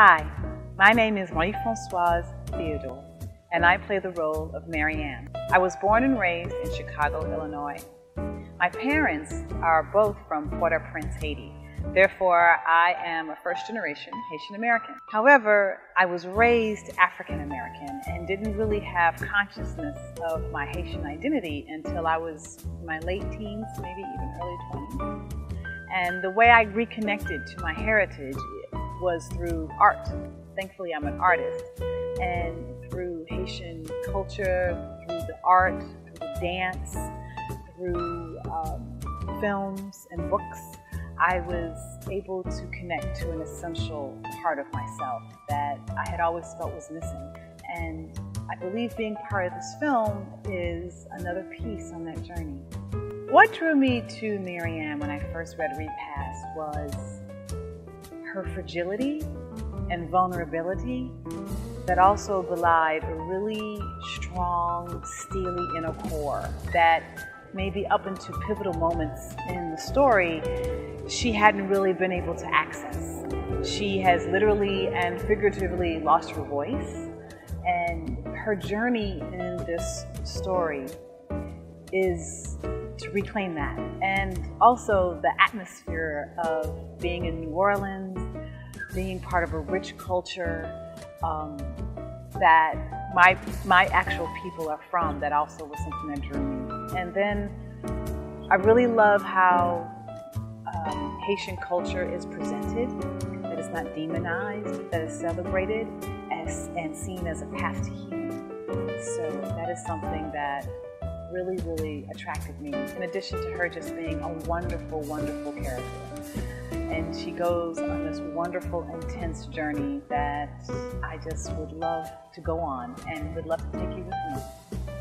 Hi, my name is Marie-Francoise Theodore, and I play the role of Marianne. I was born and raised in Chicago, Illinois. My parents are both from Port-au-Prince, Haiti. Therefore, I am a first-generation Haitian-American. However, I was raised African-American and didn't really have consciousness of my Haitian identity until I was in my late teens, maybe even early 20s. And the way I reconnected to my heritage was through art. Thankfully, I'm an artist. And through Haitian culture, through the art, through the dance, through films and books, I was able to connect to an essential part of myself that I had always felt was missing. And I believe being part of this film is another piece on that journey. What drew me to Marianne when I first read Repass was her fragility and vulnerability that also belied a really strong, steely inner core that maybe up into pivotal moments in the story she hadn't really been able to access. She has literally and figuratively lost her voice, and her journey in this story is to reclaim that. And also the atmosphere of being in New Orleans, being part of a rich culture that my actual people are from, that also was something that drew me. And then I really love how Haitian culture is presented, that it's not demonized, that it's celebrated and seen as a path to healing. So that is something that really, really attracted me, in addition to her just being a wonderful, wonderful character. And she goes on this wonderful, intense journey that I just would love to go on and would love to take you with me.